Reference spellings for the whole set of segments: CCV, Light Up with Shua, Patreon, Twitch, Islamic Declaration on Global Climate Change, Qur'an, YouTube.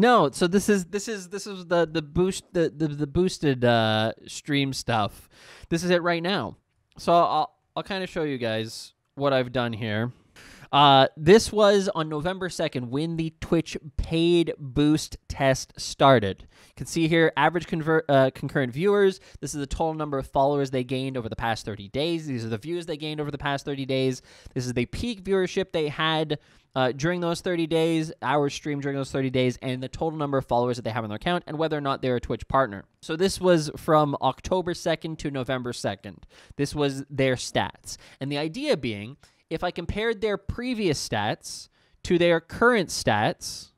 No, so this is the boosted stream stuff. This is it right now. So I'll kind of show you guys what I've done here. This was on November 2nd when the Twitch paid boost test started. You can see here average concurrent viewers. This is the total number of followers they gained over the past 30 days. These are the views they gained over the past 30 days. This is the peak viewership they had during those 30 days, hours streamed during those 30 days, and the total number of followers that they have on their account and whether or not they're a Twitch partner. So this was from October 2nd to November 2nd. This was their stats. And the idea being, if I compared their previous stats to their current stats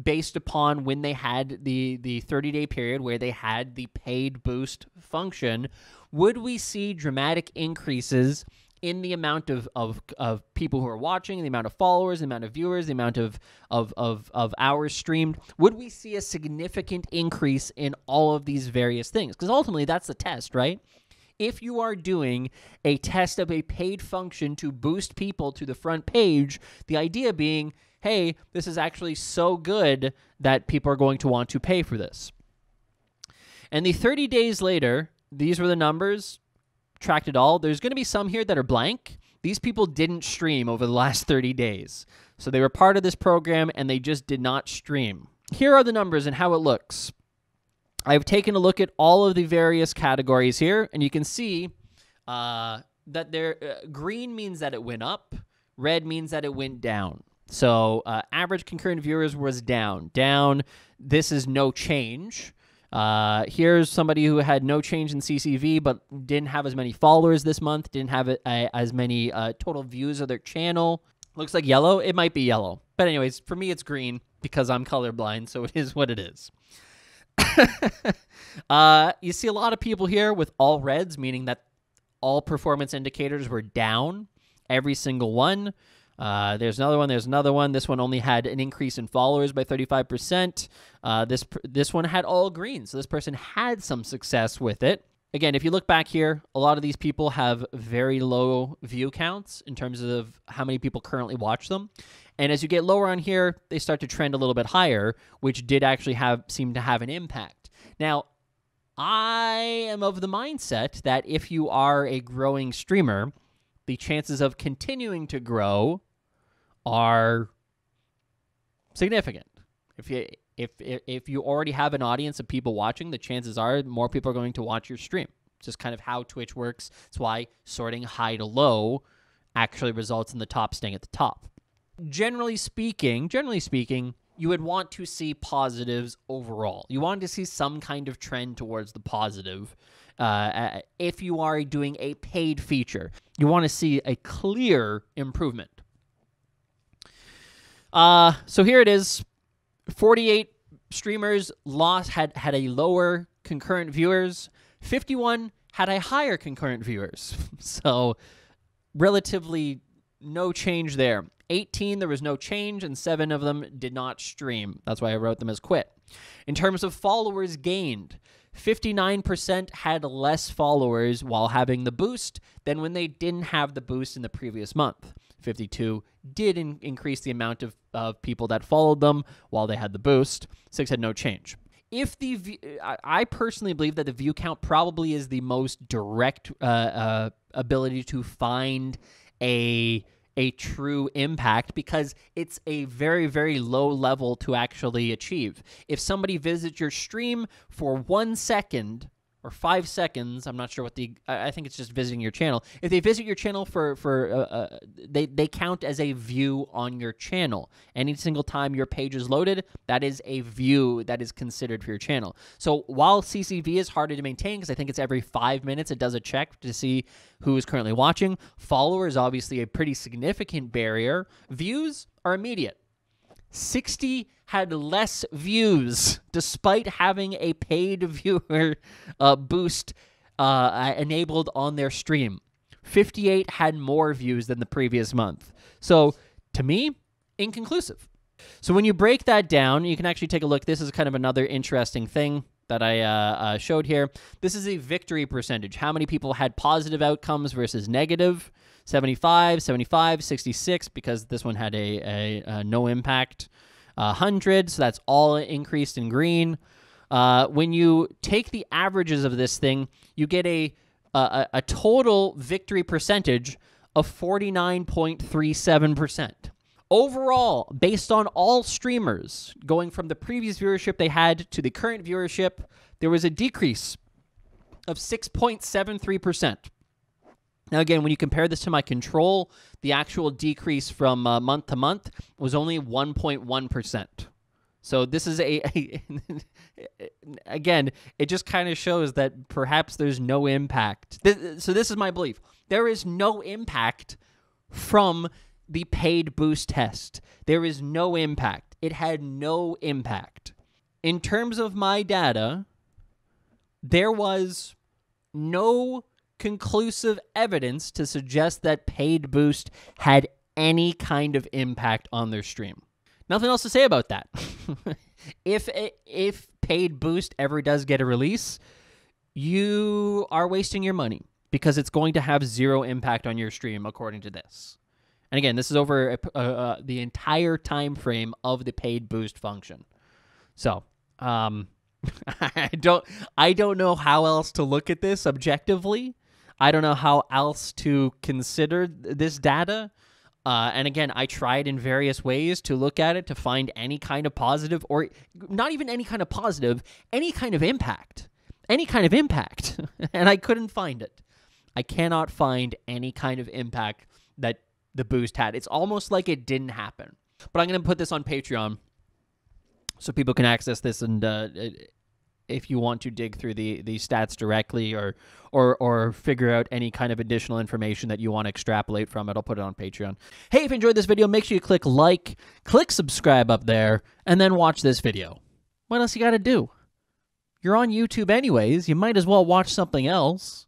based upon when they had the 30-day period where they had the paid boost function, would we see dramatic increases in the amount of people who are watching, the amount of followers, the amount of viewers, the amount of hours streamed? Would we see a significant increase in all of these various things? Because ultimately, that's the test, right? If you are doing a test of a paid function to boost people to the front page, the idea being, hey, this is actually so good that people are going to want to pay for this. And the 30 days later, these were the numbers, tracked it all. There's going to be some here that are blank. These people didn't stream over the last 30 days. So they were part of this program and they just did not stream. Here are the numbers and how it looks. I've taken a look at all of the various categories here, and you can see that green means that it went up, red means that it went down. So average concurrent viewers was down. This is no change. Here's somebody who had no change in CCV but didn't have as many followers this month, didn't have as many total views of their channel. Looks like yellow. It might be yellow. But anyways, for me it's green because I'm colorblind, so it is what it is. You see a lot of people here with all reds, meaning that all performance indicators were down, every single one. There's another one, there's another one. This one only had an increase in followers by 35%. This one had all green, so this person had some success with it. Again, if you look back here, a lot of these people have very low view counts in terms of how many people currently watch them. And as you get lower on here, they start to trend a little bit higher, which did actually seem to have an impact. Now, I am of the mindset that if you are a growing streamer, the chances of continuing to grow are significant. If you already have an audience of people watching, the chances are more people are going to watch your stream. It's just kind of how Twitch works. It's why sorting high to low actually results in the top staying at the top. Generally speaking, you would want to see positives overall. You want to see some kind of trend towards the positive. If you are doing a paid feature, you want to see a clear improvement. So here it is. 48 streamers had a lower concurrent viewers. 51 had a higher concurrent viewers. So relatively no change there. 18, there was no change, and 7 of them did not stream. That's why I wrote them as quit. In terms of followers gained, 59% had less followers while having the boost than when they didn't have the boost in the previous month. 52 did increase the amount of people that followed them while they had the boost. 6 had no change. I personally believe that the view count probably is the most direct ability to find a true impact because it's a very, very low level to actually achieve. If somebody visits your stream for 1 second or 5 seconds, I'm not sure what I think it's just visiting your channel. If they visit your channel they count as a view on your channel. Any single time your page is loaded, that is a view that is considered for your channel. So while CCV is harder to maintain, because I think it's every 5 minutes, it does a check to see who is currently watching. Follower is obviously a pretty significant barrier. Views are immediate. 60 had less views despite having a paid viewer boost enabled on their stream. 58 had more views than the previous month. So to me, inconclusive. So when you break that down, you can actually take a look. This is kind of another interesting thing that I showed here. This is a victory percentage. How many people had positive outcomes versus negative? 75, 66, because this one had a no impact. 100, so that's all increased in green. When you take the averages of this thing, you get a total victory percentage of 49.37%. Overall, based on all streamers, going from the previous viewership they had to the current viewership, there was a decrease of 6.73%. Now, again, when you compare this to my control, the actual decrease from month to month was only 1.1%. So this is again, it just kind of shows that perhaps there's no impact. So this is my belief. There is no impact from the paid boost test. There is no impact. It had no impact. In terms of my data, there was no conclusive evidence to suggest that paid boost had any kind of impact on their stream. Nothing else to say about that. If paid boost ever does get a release, you are wasting your money because it's going to have zero impact on your stream according to this. And again, this is over the entire time frame of the paid boost function. So, I don't know how else to look at this objectively. I don't know how else to consider this data. And again, I tried in various ways to look at it to find any kind of positive, or not even any kind of positive, any kind of impact. Any kind of impact. And I couldn't find it. I cannot find any kind of impact that the boost had. It's almost like it didn't happen. But I'm going to put this on Patreon so people can access this, and if you want to dig through the stats directly or figure out any kind of additional information that you want to extrapolate from it, I'll put it on Patreon. Hey, if you enjoyed this video, make sure you click like, click subscribe up there, and then watch this video. What else you got to do? You're on YouTube anyways. You might as well watch something else.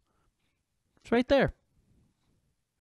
It's right there.